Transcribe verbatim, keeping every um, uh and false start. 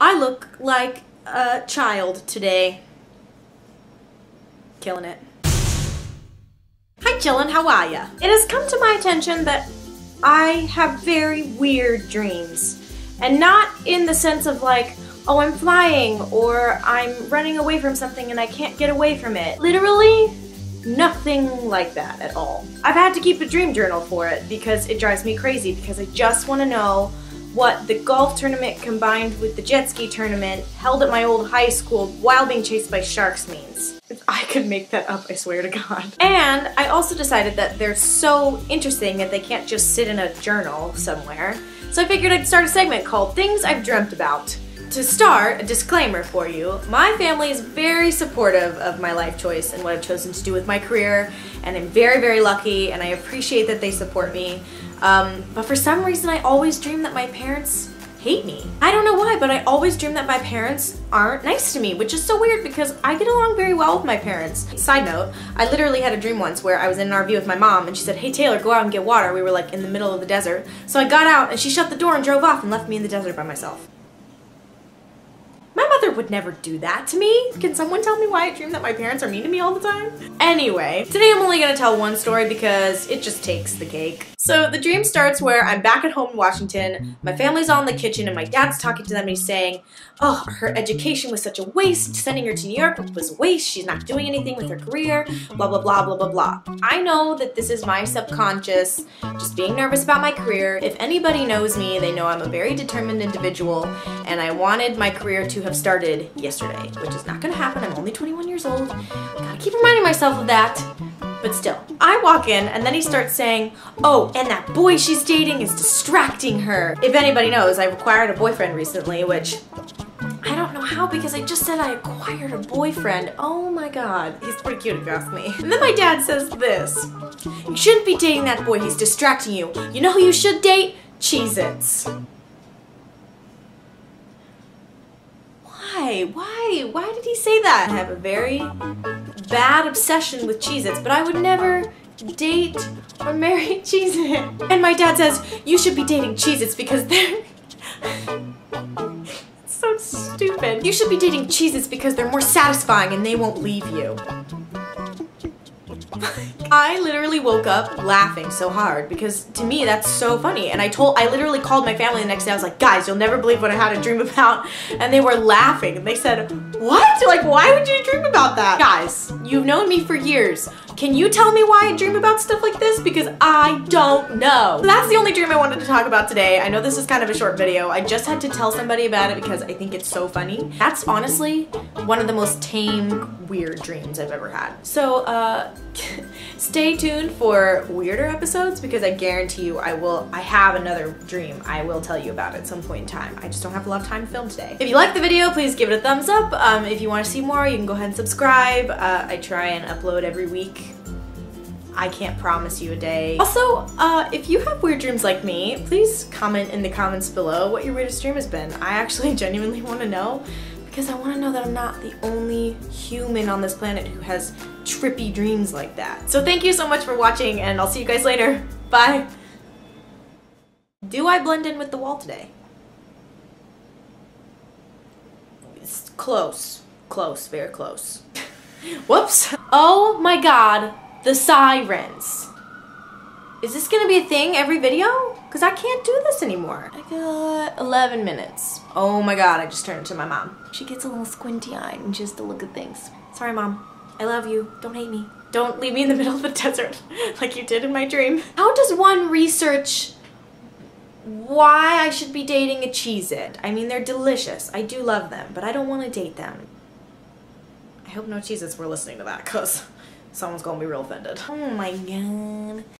I look like a child today. Killing it. Hi chillin', how are ya? It has come to my attention that I have very weird dreams. And not in the sense of like, oh, I'm flying, or I'm running away from something and I can't get away from it. Literally, nothing like that at all. I've had to keep a dream journal for it because it drives me crazy, because I just want to know what the golf tournament combined with the jet ski tournament held at my old high school while being chased by sharks means. If I could make that up, I swear to God. And I also decided that they're so interesting that they can't just sit in a journal somewhere. So I figured I'd start a segment called Things I've Dreamt About. To start, a disclaimer for you, my family is very supportive of my life choice and what I've chosen to do with my career, and I'm very, very lucky, and I appreciate that they support me, um, but for some reason I always dream that my parents hate me. I don't know why, but I always dream that my parents aren't nice to me, which is so weird because I get along very well with my parents. Side note, I literally had a dream once where I was in an R V with my mom and she said, hey Taylor, go out and get water. We were like in the middle of the desert. So I got out and she shut the door and drove off and left me in the desert by myself. My mother would never do that to me. Can someone tell me why I dream that my parents are mean to me all the time? Anyway, today I'm only gonna tell one story because it just takes the cake. So the dream starts where I'm back at home in Washington, my family's all in the kitchen and my dad's talking to them and he's saying, oh, her education was such a waste, sending her to New York was a waste, she's not doing anything with her career, blah, blah, blah, blah, blah, blah. I know that this is my subconscious, just being nervous about my career. If anybody knows me, they know I'm a very determined individual and I wanted my career to have have started yesterday, which is not gonna happen. I'm only twenty-one years old. Gotta keep reminding myself of that, but still. I walk in and then he starts saying, oh, and that boy she's dating is distracting her. If anybody knows, I acquired a boyfriend recently, which I don't know how because I just said I acquired a boyfriend. Oh my God, he's pretty cute if you ask me. And then my dad says this, you shouldn't be dating that boy, he's distracting you. You know who you should date? Cheez-Its. Why? Why? Why did he say that? I have a very bad obsession with Cheez-Its, but I would never date or marry Cheez-Its. And my dad says, you should be dating Cheez-Its because they're... It's so stupid. You should be dating Cheez-Its because they're more satisfying and they won't leave you. I literally woke up laughing so hard because to me that's so funny, and I told I literally called my family the next day. I was like, guys, you'll never believe what I had a dream about, and they were laughing and they said, what? Like, why would you dream about that? Guys, you've known me for years. Can you tell me why I dream about stuff like this? Because I don't know. So that's the only dream I wanted to talk about today. I know this is kind of a short video. I just had to tell somebody about it because I think it's so funny. That's honestly one of the most tame, weird dreams I've ever had. So, uh, stay tuned for weirder episodes because I guarantee you I will, I have another dream I will tell you about at some point in time. I just don't have a lot of time to film today. If you like the video, please give it a thumbs up. Um, if you want to see more, you can go ahead and subscribe. Uh, I try and upload every week. I can't promise you a day. Also, uh, if you have weird dreams like me, please comment in the comments below what your weirdest dream has been. I actually genuinely want to know because I want to know that I'm not the only human on this planet who has trippy dreams like that. So thank you so much for watching and I'll see you guys later. Bye. Do I blend in with the wall today? It's close. Close. Very close. Whoops. Oh my God. The sirens. Is this gonna be a thing every video? Cause I can't do this anymore. I got eleven minutes. Oh my God, I just turned to my mom. She gets a little squinty eyed and she has to look at things. Sorry mom, I love you, don't hate me. Don't leave me in the middle of the desert like you did in my dream. How does one research why I should be dating a Cheez-It? I mean, they're delicious, I do love them, but I don't wanna date them. I hope no Cheez-Its were listening to that cause someone's gonna be real offended. Oh my God.